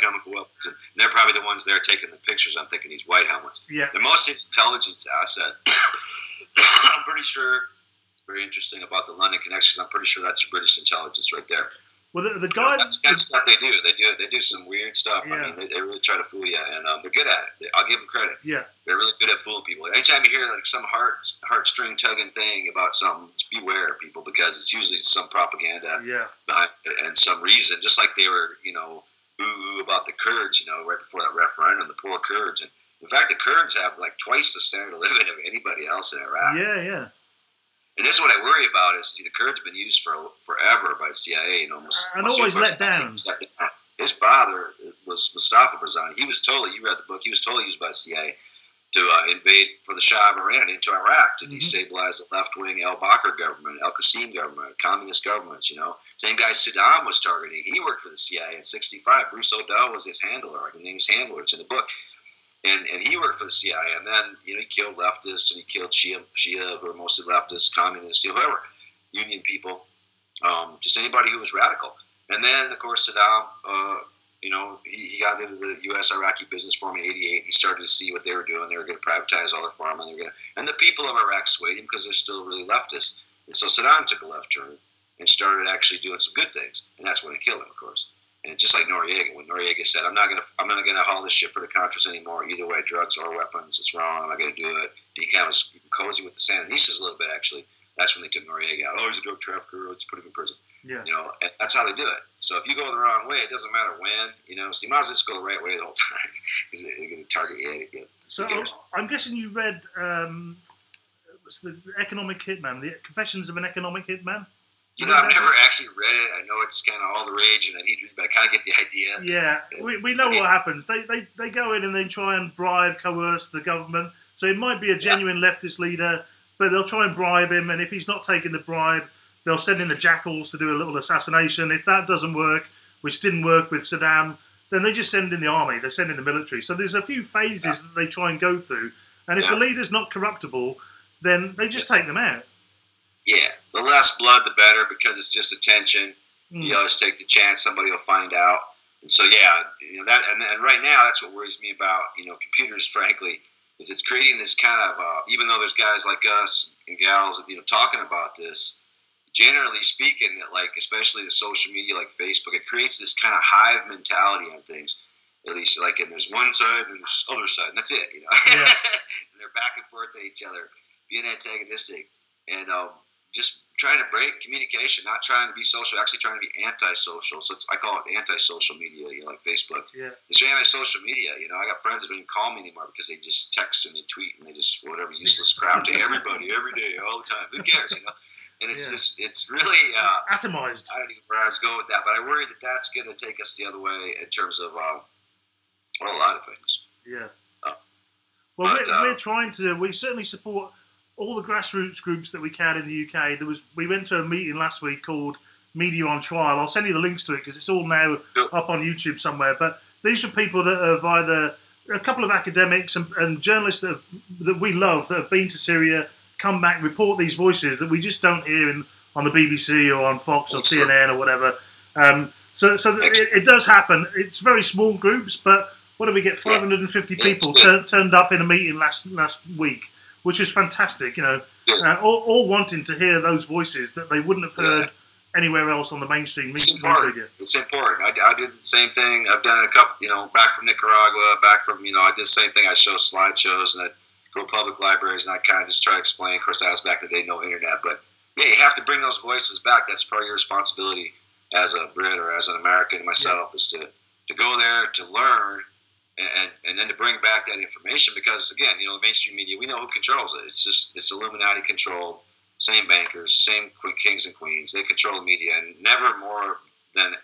chemical weapons. And they're probably the ones there taking the pictures. I'm thinking these White Helmets. Yeah. They're mostly intelligence asset. I'm pretty sure. Very interesting about the London connections. I'm pretty sure that's British intelligence right there. Well, the guy, that's the kind of stuff they do. They do some weird stuff. Yeah. I mean, they really try to fool you, and they're good at it. I'll give them credit. Yeah, they're really good at fooling people. Anytime you hear like some heartstring tugging thing about something, just beware, people, because it's usually some propaganda. Yeah. Behind it and some reason. Just like they were, you know, boo-hoo about the Kurds, you know, right before that referendum, the poor Kurds. And in fact, the Kurds have like twice the standard of living of anybody else in Iraq. Yeah, yeah. And that's what I worry about is the Kurds have been used for forever by the CIA and almost and always let down. His father was Mustafa Barzani. He was totally, you read the book, he was totally used by the CIA to invade for the Shah of Iran into Iraq to destabilize the left-wing al-Bakr government, al-Qassim government, communist governments, you know. Same guy Saddam was targeting. He worked for the CIA in '65. Bruce Odell was his handler. I can name his handler. It's in the book. And he worked for the CIA, and then, you know, he killed leftists, and he killed Shia, who are mostly leftists, communists, whoever, union people, just anybody who was radical. And then, of course, Saddam, you know, he got into the U.S.-Iraqi business forum in '88. He started to see what they were doing. They were going to privatize all their farming. And the people of Iraq swayed him because they're still really leftists. And so Saddam took a left turn and started actually doing some good things, and that's when they killed him, of course. And just like Noriega, when Noriega said, I'm not gonna haul this shit for the Contras anymore, either way, drugs or weapons, it's wrong, I'm not gonna do it. And he kind of was cozy with the Sandinistas a little bit, actually. That's when they took Noriega out. Oh, he's a drug trafficker, let's put him in prison. Yeah. You know, and that's how they do it. So if you go the wrong way, it doesn't matter when, you know, so you might as well just go the right way the whole time, because they're gonna target you again. So I'm guessing you read what's the Economic Hitman, the Confessions of an Economic Hitman? You know, I've never actually read it. I know it's kind of all the rage, and I need to read, but I kind of get the idea. Yeah, we know what happens. They go in and they try and bribe, coerce the government. So it might be a genuine leftist leader, but they'll try and bribe him, and if he's not taking the bribe, they'll send in the jackals to do a little assassination. If that doesn't work, which didn't work with Saddam, then they just send in the army. They send in the military. So there's a few phases that they try and go through, and if the leader's not corruptible, then they just take them out. Yeah, the less blood, the better, because it's just attention. You always take the chance somebody will find out. And so, yeah, you know that. And right now, that's what worries me about, you know, computers. Frankly, is it's creating this kind of even though there's guys like us and gals, you know, talking about this. Generally speaking, that like especially the social media, like Facebook, it creates this kind of hive mentality on things. At least, like, and there's one side and there's other side, and that's it. You know, and they're back and forth at each other, being antagonistic, and just trying to break communication, not trying to be social, actually trying to be anti-social. So I call it anti-social media, you know, like Facebook. Yeah. It's anti-social media. You know, I got friends that don't even call me anymore because they just text and they tweet and they just whatever useless crap to everybody, every day, all the time. Who cares, you know? And it's just, it's really... atomized. I don't even know where I was going with that, but I worry that that's going to take us the other way in terms of, well, a lot of things. Yeah. Well, but, we're trying to... We certainly support... all the grassroots groups that we can in the UK. We went to a meeting last week called Media on Trial. I'll send you the links to it because it's all now up on YouTube somewhere. But these are people that have either a couple of academics and journalists that we love that have been to Syria, come back, report these voices that we just don't hear on the BBC or on Fox or CNN or whatever. So it does happen. It's very small groups, but what did we get? 550 people turned up in a meeting last week. Which is fantastic, you know, all wanting to hear those voices that they wouldn't have heard anywhere else on the mainstream media. It's important. I did the same thing. I've done a couple, you know, back from Nicaragua, back from, you know, I did the same thing. I show slideshows and I go to public libraries and I kind of just try to explain. Of course, that was back in the day, no internet. But, yeah, you have to bring those voices back. That's part of your responsibility as a Brit or as an American myself is to go there, to learn, and then to bring back that information because, again, you know, the mainstream media, we know who controls it. It's just, it's Illuminati controlled, same bankers, same kings and queens. They control the media and never more than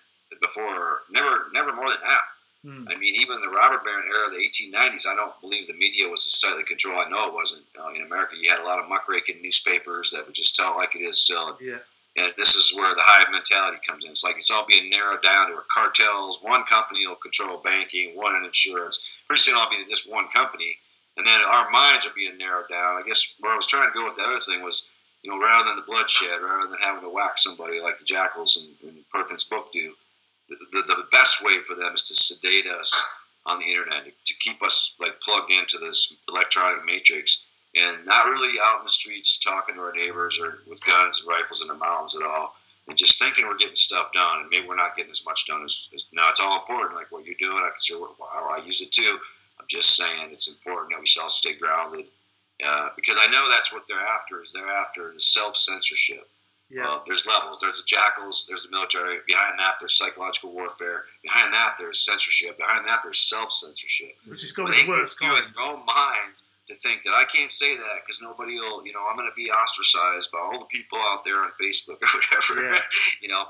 before, never more than now. I mean, even in the robber baron era of the 1890s, I don't believe the media was the side of the control. I know it wasn't. In America, you had a lot of muckraking newspapers that would just tell like it is still. Yeah. And this is where the hive mentality comes in. It's like it's all being narrowed down to a cartels. One company will control banking, one in insurance. Pretty soon it'll be just one company. And then our minds are being narrowed down. I guess where I was trying to go with the other thing was, you know, rather than the bloodshed, rather than having to whack somebody like the jackals and Perkins' book do, the best way for them is to sedate us on the internet, to keep us like plugged into this electronic matrix. And not really out in the streets talking to our neighbors or with guns and rifles in the mountains at all. and just thinking we're getting stuff done, and maybe we're not getting as much done as no, it's all important. Like what you're doing, I consider what I use it too. I'm just saying it's important that we all stay grounded because I know that's what they're after. Is they're after the self censorship. Yeah. There's levels. There's the jackals. There's the military. Behind that, there's psychological warfare. Behind that, there's censorship. Behind that, there's self-censorship. Which is going to be worse. You in your own mind to think that I can't say that because nobody will, you know, I'm going to be ostracized by all the people out there on Facebook or whatever. Yeah. You know,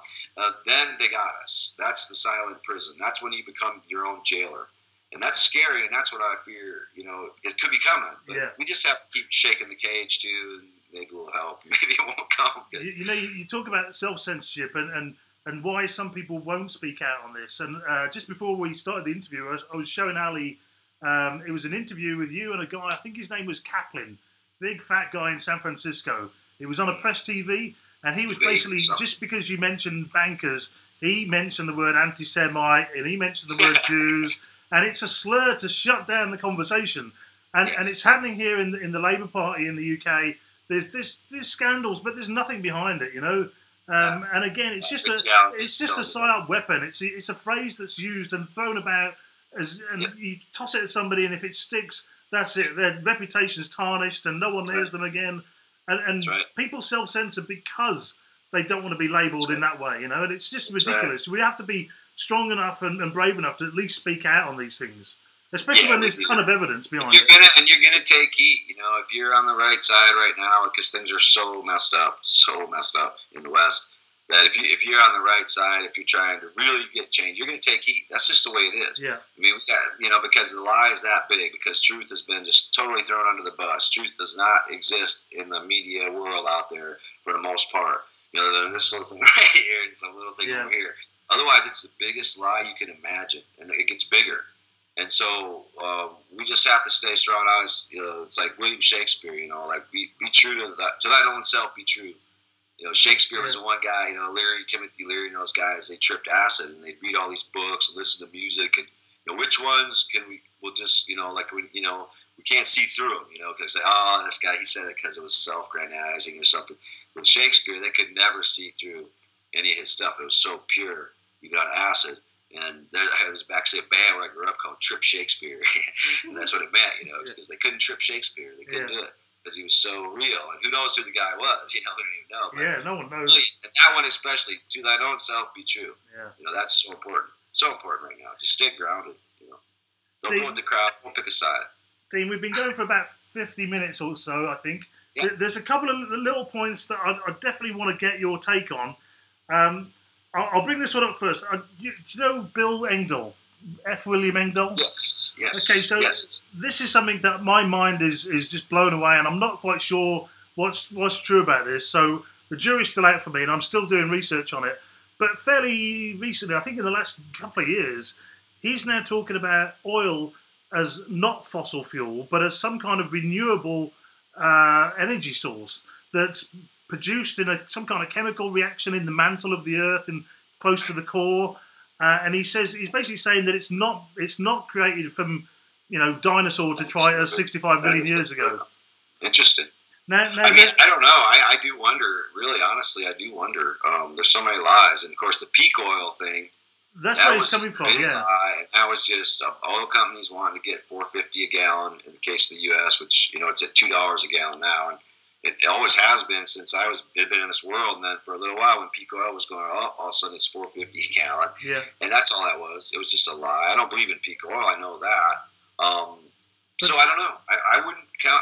then they got us. That's the silent prison. That's when you become your own jailer. And that's scary, and that's what I fear. You know, it could be coming. But yeah. We just have to keep shaking the cage, too, and maybe it will help. Maybe it won't come. You know, you talk about self-censorship and why some people won't speak out on this. And just before we started the interview, I was showing Ali. It was an interview with you and a guy, I think his name was Kaplan, big fat guy in San Francisco. It was on a press TV, and he was basically, just because you mentioned bankers, he mentioned the word anti-Semite, and he mentioned the word Jews, and it's a slur to shut down the conversation. And, yes. And it's happening here in the Labour Party in the UK. There's this scandals, but there's nothing behind it, you know. And again, it's just a psyop weapon. It's a phrase that's used and thrown about you toss it at somebody, and if it sticks, that's it. Their reputation's tarnished, and no one hears them again. And people self-censor because they don't want to be labelled in that way, you know. And it's just ridiculous. Right. We have to be strong enough and brave enough to at least speak out on these things. Especially when there's a ton of evidence behind it. You're gonna take heat, you know, if you're on the right side right now, because things are so messed up in the West, that if you're on the right side, if you're trying to really get change, you're gonna take heat. That's just the way it is. Yeah. I mean, we got, you know, because the lie is that big, because truth has been just totally thrown under the bus. Truth does not exist in the media world out there for the most part. You know, this little thing right here and some little thing over here. Otherwise, it's the biggest lie you can imagine, and it gets bigger. And so we just have to stay strong. You know, it's like William Shakespeare, you know, like be true to thine own self, be true. You know, Shakespeare was the one guy, you know, Timothy Leary and those guys, they tripped acid and they'd read all these books and listen to music and, you know, which ones we'll just, you know, like, you know, we can't see through them, you know, because, oh, this guy, he said it because it was self-grandizing or something. With Shakespeare, they could never see through any of his stuff. It was so pure. You got acid. And there was actually a band where I grew up called Trip Shakespeare. And that's what it meant, you know, because they couldn't trip Shakespeare. They couldn't do it because he was so real. And who knows who the guy was, you know, we don't even know. But no one knows. Really, and that one especially, to thine own self be true. Yeah. You know, that's so important. So important right now. Just stay grounded, you know. Don't go with the crowd. Don't pick a side. Dean, we've been going for about 50 minutes or so, I think. Yeah. There's a couple of little points that I definitely want to get your take on. I'll bring this one up first. Do you know Bill Engdahl? F. William Engdahl? Yes, yes. Okay, so this is something that my mind is just blown away, and I'm not quite sure what's true about this. So the jury's still out for me, and I'm still doing research on it. But fairly recently, I think in the last couple of years, he's now talking about oil as not fossil fuel, but as some kind of renewable energy source that's produced in some kind of chemical reaction in the mantle of the earth and close to the core, and he says he's basically saying that it's not created from, you know, dinosaur detritus 65 million years ago. Interesting. Now, I mean, I don't know. I do wonder. Really, honestly, I do wonder. There's so many lies, and of course, the peak oil thing. That's where it's coming from. Yeah, that was just oil companies wanting to get $4.50 a gallon in the case of the U.S., which, you know, it's at $2 a gallon now. And it always has been since I've been in this world, and then for a little while when peak oil was going up, all of a sudden it's $4.50 a gallon. Yeah. And that's all that was. It was just a lie. I don't believe in peak oil. I know that. So I don't know. I wouldn't count.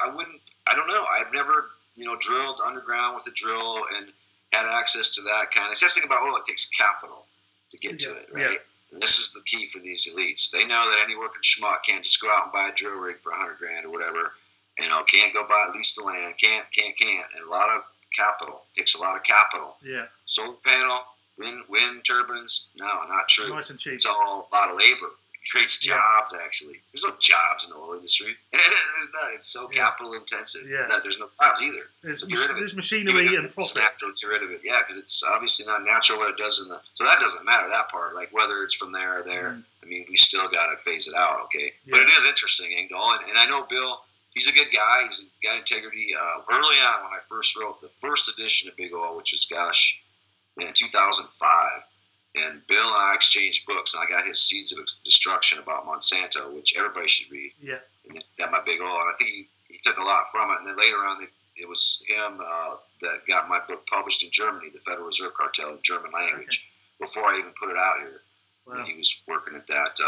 I don't know. I've never, you know, drilled underground with a drill and had access to that kind of. It's just the thing about oil. It takes capital to get to it, right? Yeah. And this is the key for these elites. They know that any working schmuck can't just go out and buy a drill rig for $100 grand or whatever. You know, can't go buy, lease the land, can't. And a lot of capital. Takes a lot of capital. Yeah. Solar panel, wind turbines. No, not true. Nice and cheap. It's all a lot of labor. It creates jobs, actually. There's no jobs in the oil industry. There's none. It's so capital intensive that there's no jobs either. There's machinery and profit. It's natural, get rid of it. Yeah, because it's obviously not natural what it does in the. So that doesn't matter, that part. Like whether it's from there or there. I mean, we still got to phase it out, okay? Yeah. But it is interesting, Engdahl. And I know Bill. He's a good guy. He's got integrity. Early on, when I first wrote the first edition of Big Oil, which is, gosh, in 2005. And Bill and I exchanged books, and I got his Seeds of Destruction about Monsanto, which everybody should read. Yeah. And it's got my big oil. And I think he took a lot from it. And then later on, it was him that got my book published in Germany, The Federal Reserve Cartel in German language, before I even put it out here. Wow. And he was working at that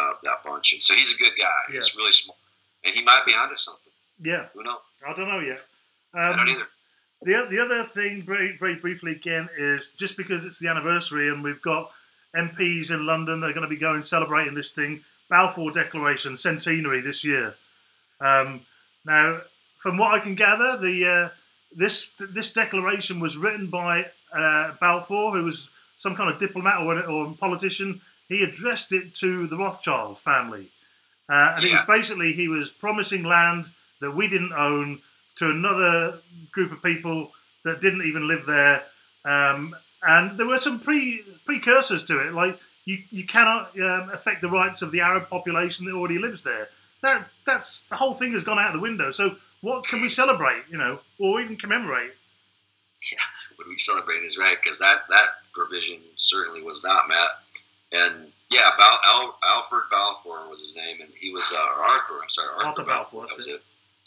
bunch. And so he's a good guy. Yeah. He's really smart. And he might be onto something. Yeah. Who knows? I don't know yet. I don't either. The other thing, very, very briefly again, is just because it's the anniversary and we've got MPs in London that are going to be going celebrating this thing, Balfour Declaration, centenary this year. Now, from what I can gather, this declaration was written by Balfour, who was some kind of diplomat or politician. He addressed it to the Rothschild family. And it was basically, he was promising land that we didn't own to another group of people that didn't even live there. And there were some precursors to it, like you cannot affect the rights of the Arab population that already lives there. That's the whole thing has gone out the window. So what can we celebrate, or even commemorate? Yeah, what we celebrate is right, because that provision certainly was not met. And yeah, Alfred Balfour was his name, and he was Arthur Balfour. That was it.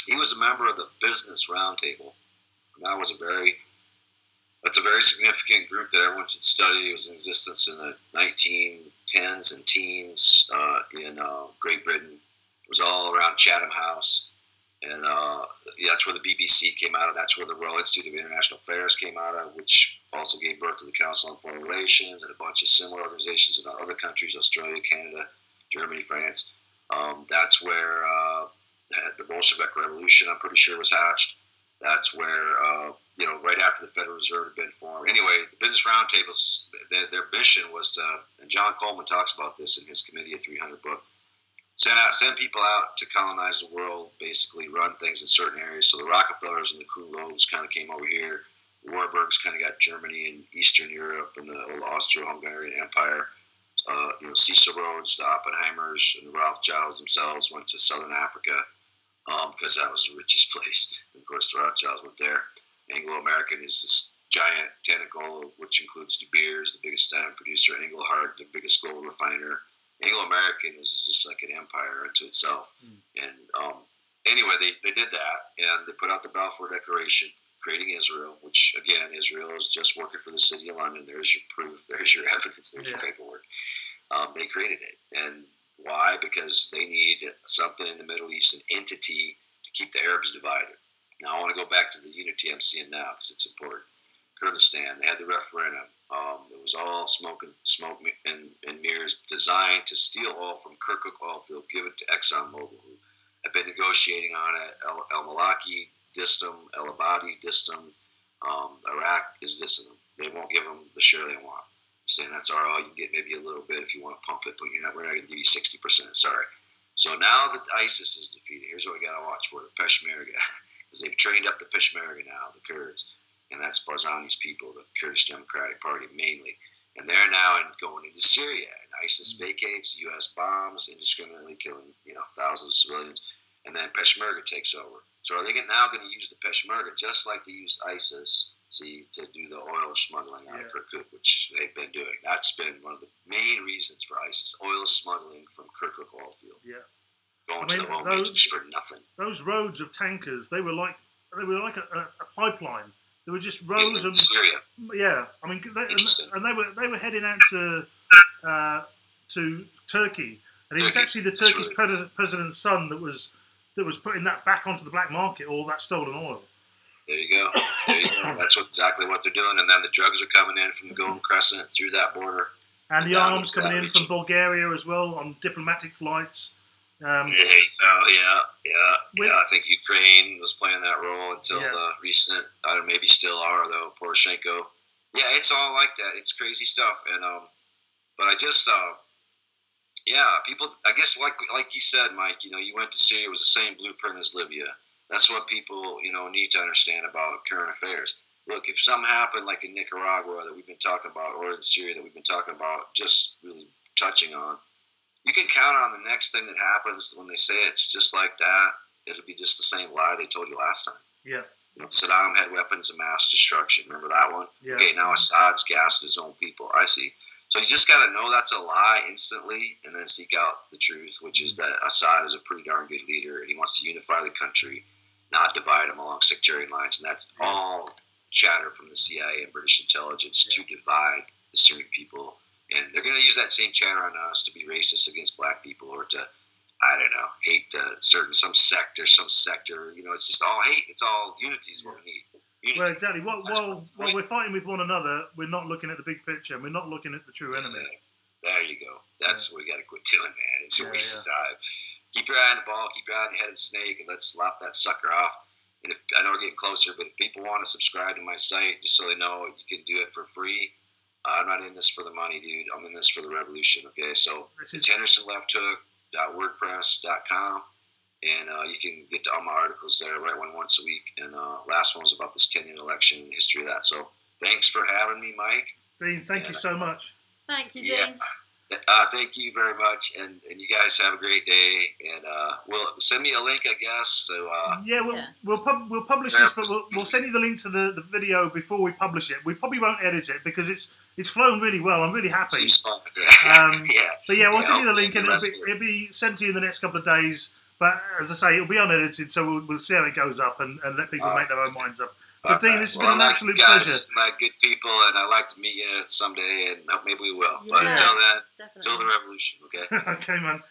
He was a member of the Business Roundtable. That was That's a very significant group that everyone should study. It was in existence in the 1910s and teens in Great Britain. It was all around Chatham House. And that's where the BBC came out of. That's where the Royal Institute of International Affairs came out of, which also gave birth to the Council on Foreign Relations and a bunch of similar organizations in other countries, Australia, Canada, Germany, France. That's where the Bolshevik Revolution, I'm pretty sure, was hatched. That's where, right after the Federal Reserve had been formed. Anyway, the Business Roundtables, their mission was to, and John Coleman talks about this in his Committee of 300 book, send people out to colonize the world, basically run things in certain areas. So the Rockefellers and the Kulos kind of came over here. The Warburgs kind of got Germany and Eastern Europe and the Austro-Hungarian Empire. Cecil Rhodes, the Oppenheimers, and the Rothschilds themselves went to Southern Africa, because that was the richest place. And of course, the Rothschilds went there. Anglo-American is this giant tentacle, which includes De Beers, the biggest diamond producer, and Englehart, the biggest gold refiner. Anglo-American is just like an empire unto itself. Mm. And anyway, they did that, and they put out the Balfour Declaration, creating Israel, which, again, Israel is just working for the city of London. There's your proof. There's your evidence. There's your paperwork. They created it. And why? Because they need something in the Middle East, an entity to keep the Arabs divided. Now I want to go back to the unity I'm seeing now because it's important. Kurdistan, they had the referendum. It was all smoke and mirrors designed to steal oil from Kirkuk oil field, give it to ExxonMobil. I've been negotiating on it. El-Malaki dissed them, El-Abadi dissed them, Iraq is dissing them. They won't give them the share they want. Saying that's our oil, you can get maybe a little bit if you want to pump it, but we're not going to give you 60%, sorry. So now that ISIS is defeated, here's what we got to watch for, the Peshmerga. Because they've trained up the Peshmerga now, the Kurds, and that's Barzani's people, the Kurdish Democratic Party mainly. And they're now going into Syria, and ISIS vacates, U.S. bombs, indiscriminately killing thousands of civilians, and then Peshmerga takes over. So are they now going to use the Peshmerga just like they used ISIS, to do the oil smuggling out of Kirkuk, which they've been doing? That's been one of the main reasons for ISIS, oil smuggling from Kirkuk oil field. Yeah. Going to the for nothing. Those roads of tankers, they were like a pipeline. They were just roads of Syria. Yeah, I mean, they were heading out to Turkey, and it was actually the Turkish president's son that was putting that back onto the black market, all that stolen oil. There you go. There you go. That's exactly what they're doing, and then the drugs are coming in from the Golden Crescent through that border, and the arms coming in from Bulgaria as well on diplomatic flights. I think Ukraine was playing that role until the recent, I don't know, maybe still are though, Poroshenko. Yeah, it's all like that. It's crazy stuff. And but I just people, I guess, like you said, Mike, you went to Syria. It was the same blueprint as Libya. That's what people need to understand about current affairs. Look, if something happened like in Nicaragua that we've been talking about, or in Syria that we've been talking about, just really touching on. You can count on the next thing that happens when they say it's just like that. It'll be just the same lie they told you last time. Yeah. You know, Saddam had weapons of mass destruction. Remember that one? Yeah. Okay, now Assad's gassed his own people. I see. So you just got to know that's a lie instantly and then seek out the truth, which is that Assad is a pretty darn good leader and he wants to unify the country, not divide them along sectarian lines. And that's all chatter from the CIA and British intelligence to divide the Syrian people. And they're going to use that same chatter on us to be racist against black people or to, I don't know, hate some sector. You know, it's just all hate. It's all unity is what we need. Unity. Well, exactly. While we're fighting with one another, we're not looking at the big picture, and we're not looking at the true enemy. There you go. That's what we got to quit doing, man. It's a waste of time. Keep your eye on the ball. Keep your eye on the head of the snake, and let's slap that sucker off. And if I know we're getting closer, but if people want to subscribe to my site, just so they know, you can do it for free. I'm not in this for the money, dude. I'm in this for the revolution, okay? So it's hendersonlefthook.wordpress.com. And you can get to all my articles there. I write one once a week. And last one was about this Kenyan election and the history of that. So thanks for having me, Mike. Dean, thank you so much. Thank you, Dean. Thank you very much. And you guys have a great day. And we'll send me a link, I guess. So we'll publish this, but we'll send you the link to the video before we publish it. We probably won't edit it because it's flown really well. I'm really happy. Seems fun. But we'll send you the link and it'll be sent to you in the next couple of days. But as I say, it'll be unedited, so we'll see how it goes up and let people make their own minds up. But Dean, this has been an absolute pleasure. My good people, and I'd like to meet you someday, and maybe we will. Yeah, but until then, until the revolution, okay? Okay, man.